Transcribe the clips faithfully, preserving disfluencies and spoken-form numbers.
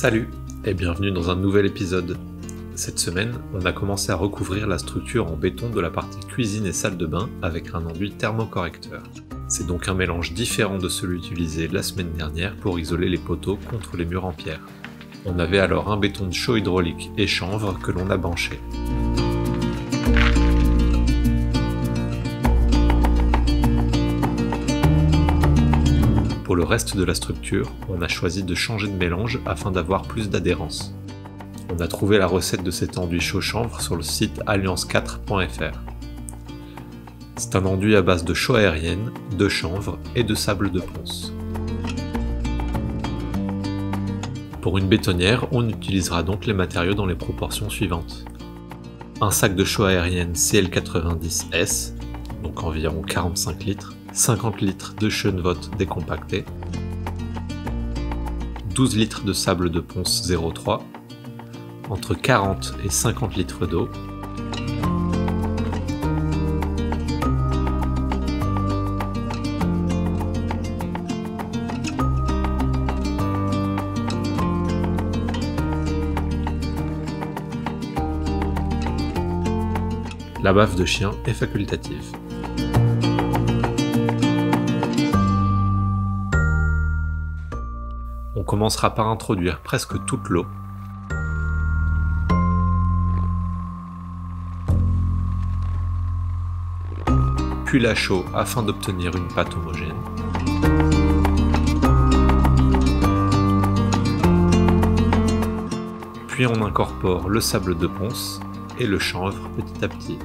Salut et bienvenue dans un nouvel épisode. Cette semaine, on a commencé à recouvrir la structure en béton de la partie cuisine et salle de bain avec un enduit thermocorrecteur. C'est donc un mélange différent de celui utilisé la semaine dernière pour isoler les poteaux contre les murs en pierre. On avait alors un béton de chaux hydraulique et chanvre que l'on a banché. Pour le reste de la structure, on a choisi de changer de mélange afin d'avoir plus d'adhérence. On a trouvé la recette de cet enduit chaux chanvre sur le site alliance quatre point F R. C'est un enduit à base de chaux aérienne, de chanvre et de sable de ponce. Pour une bétonnière, on utilisera donc les matériaux dans les proportions suivantes. Un sac de chaux aérienne C L quatre-vingt-dix S, donc environ quarante-cinq litres, cinquante litres de Schönvotte décompacté, douze litres de sable de ponce zéro trois, entre quarante et cinquante litres d'eau, la baffe de chien est facultative. On commencera par introduire presque toute l'eau. Puis la chaux afin d'obtenir une pâte homogène. Puis on incorpore le sable de ponce et le chanvre petit à petit.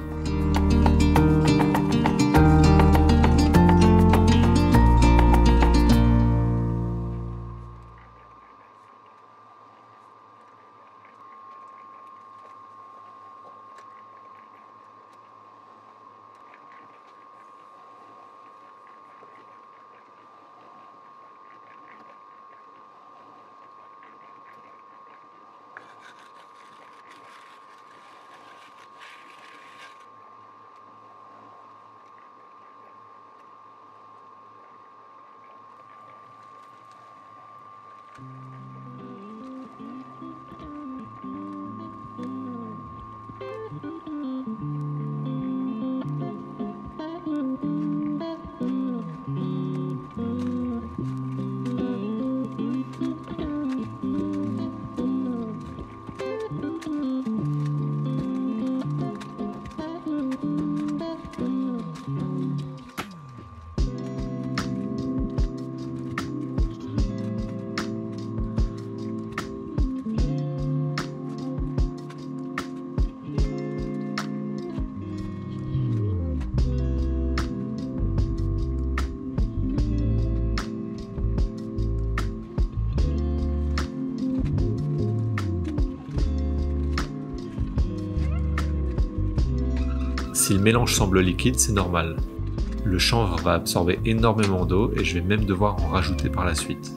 Si le mélange semble liquide, c'est normal. Le chanvre va absorber énormément d'eau et je vais même devoir en rajouter par la suite.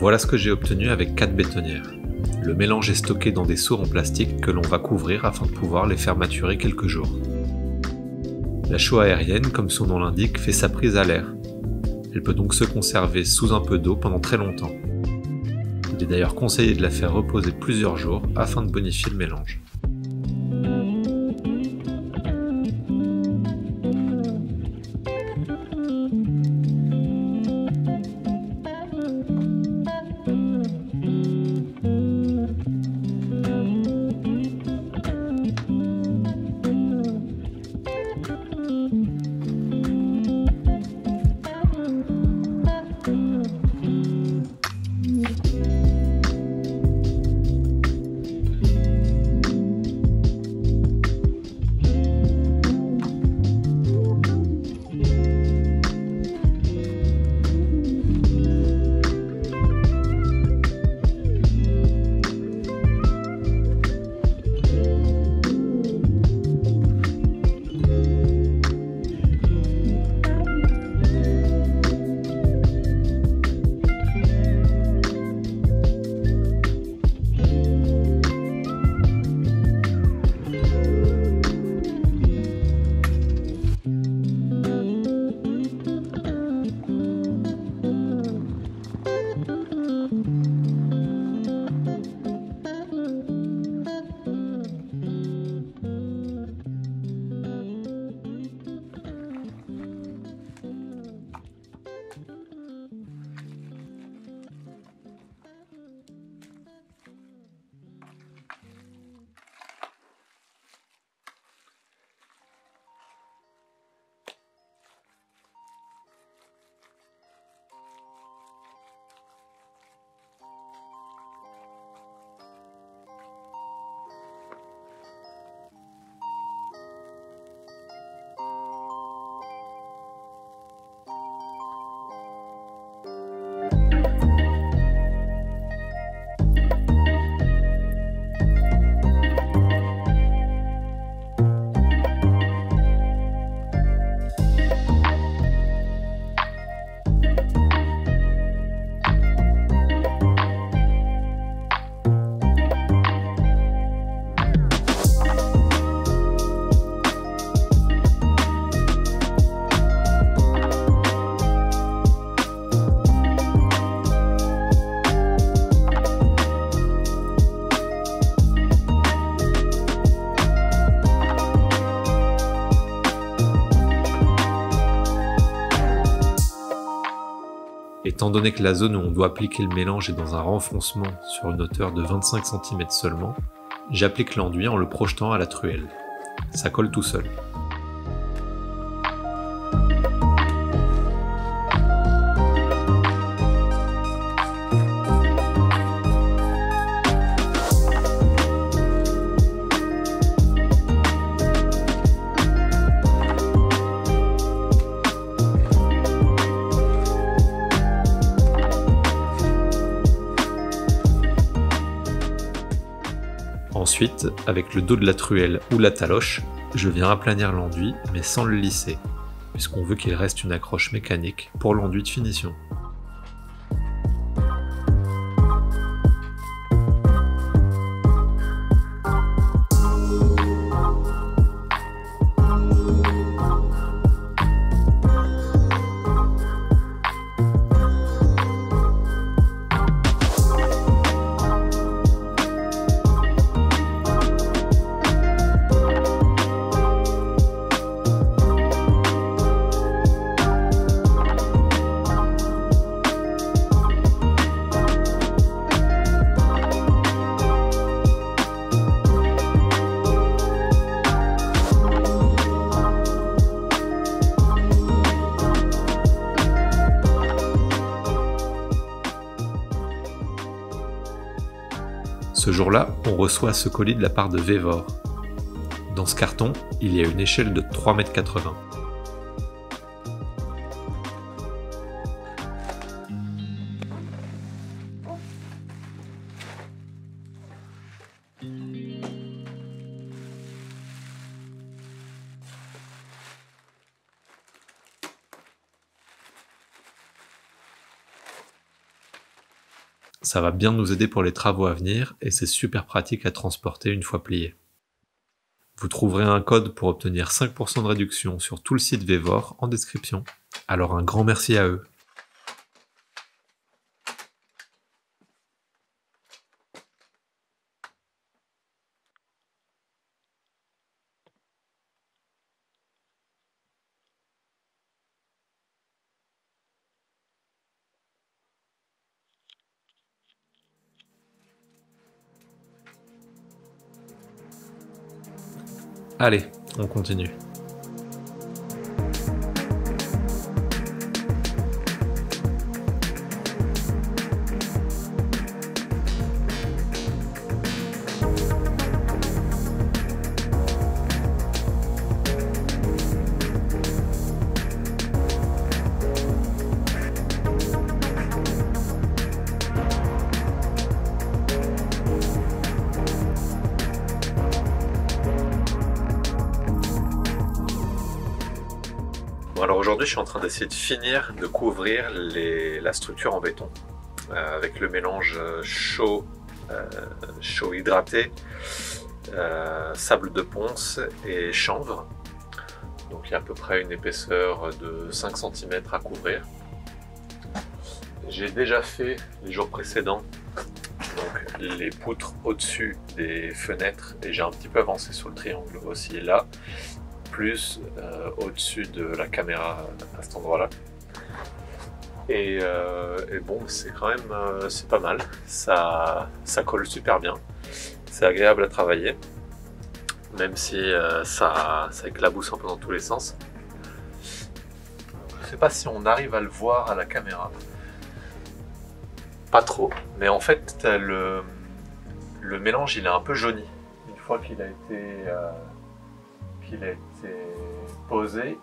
Voilà ce que j'ai obtenu avec quatre bétonnières. Le mélange est stocké dans des seaux en plastique que l'on va couvrir afin de pouvoir les faire maturer quelques jours. La chaux aérienne, comme son nom l'indique, fait sa prise à l'air. Elle peut donc se conserver sous un peu d'eau pendant très longtemps. Il est d'ailleurs conseillé de la faire reposer plusieurs jours afin de bonifier le mélange. Étant donné que la zone où on doit appliquer le mélange est dans un renfoncement sur une hauteur de vingt-cinq centimètres seulement, j'applique l'enduit en le projetant à la truelle. Ça colle tout seul. Ensuite, avec le dos de la truelle ou la taloche, je viens aplanir l'enduit mais sans le lisser, puisqu'on veut qu'il reste une accroche mécanique pour l'enduit de finition. Ce jour-là, on reçoit ce colis de la part de VEVOR. Dans ce carton, il y a une échelle de trois mètres quatre-vingts. Ça va bien nous aider pour les travaux à venir et c'est super pratique à transporter une fois plié. Vous trouverez un code pour obtenir cinq pour cent de réduction sur tout le site VEVOR en description. Alors un grand merci à eux. Allez, on continue. Alors aujourd'hui je suis en train d'essayer de finir de couvrir les, la structure en béton euh, avec le mélange chaud, euh, chaud hydraté, euh, sable de ponce et chanvre. Donc il y a à peu près une épaisseur de cinq centimètres à couvrir. J'ai déjà fait les jours précédents donc, les poutres au-dessus des fenêtres et j'ai un petit peu avancé sur le triangle aussi là. Plus euh, au-dessus de la caméra à cet endroit là et, euh, et bon c'est quand même euh, c'est pas mal, ça, ça colle super bien, c'est agréable à travailler même si euh, ça, ça éclabousse un peu dans tous les sens. Je sais pas si on arrive à le voir à la caméra, pas trop, mais en fait le, le mélange il est un peu jauni une fois qu'il a été euh, Il a été posé,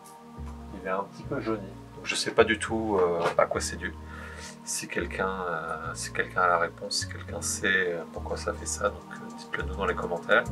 il est un petit peu jauni. Donc je sais pas du tout euh, à quoi c'est dû. Si quelqu'un euh, si quelqu'un a la réponse, si quelqu'un sait pourquoi ça fait ça, donc euh, dites-le nous dans les commentaires.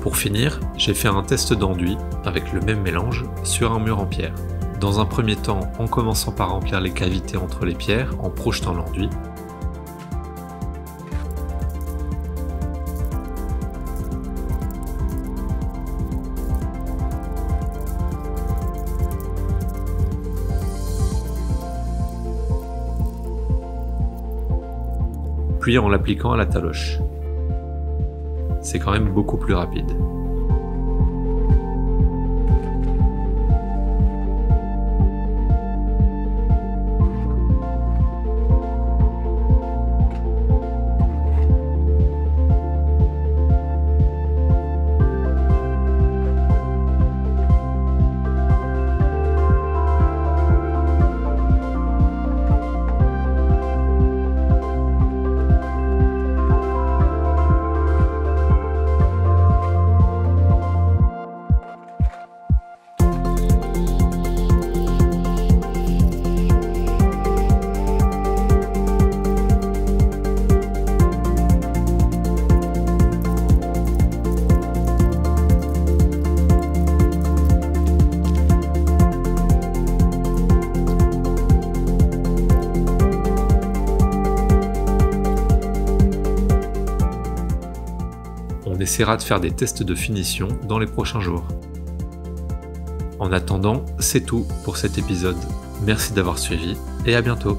Pour finir, j'ai fait un test d'enduit avec le même mélange sur un mur en pierre. Dans un premier temps, en commençant par remplir les cavités entre les pierres en projetant l'enduit. Puis en l'appliquant à la taloche. C'est quand même beaucoup plus rapide. On essaiera de faire des tests de finition dans les prochains jours. En attendant, c'est tout pour cet épisode. Merci d'avoir suivi et à bientôt.